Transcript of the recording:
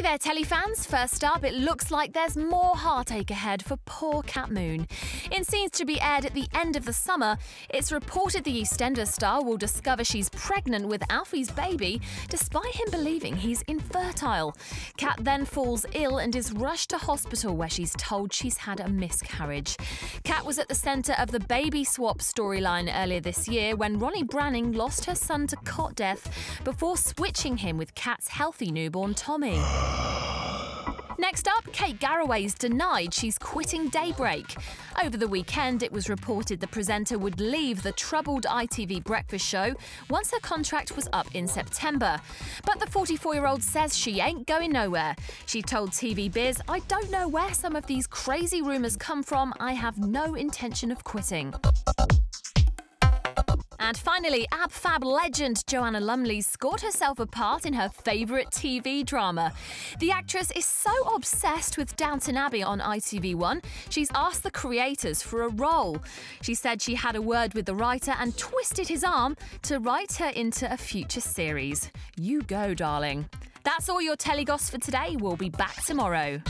Hey there, telefans. First up, it looks like there's more heartache ahead for poor Cat Moon. In scenes to be aired at the end of the summer, it's reported the EastEnders star will discover she's pregnant with Alfie's baby, despite him believing he's infertile. Cat then falls ill and is rushed to hospital, where she's told she's had a miscarriage. Cat was at the centre of the baby swap storyline earlier this year when Ronnie Branning lost her son to cot death before switching him with Cat's healthy newborn Tommy. Next up, Kate Garraway's denied she's quitting Daybreak. Over the weekend, it was reported the presenter would leave the troubled ITV breakfast show once her contract was up in September. But the 44-year-old says she ain't going nowhere. She told TVBiz, "I don't know where some of these crazy rumours come from. I have no intention of quitting." And finally, AbFab legend Joanna Lumley scored herself a part in her favourite TV drama. The actress is so obsessed with Downton Abbey on ITV1, she's asked the creators for a role. She said she had a word with the writer and twisted his arm to write her into a future series. You go, darling. That's all your telegoss for today. We'll be back tomorrow.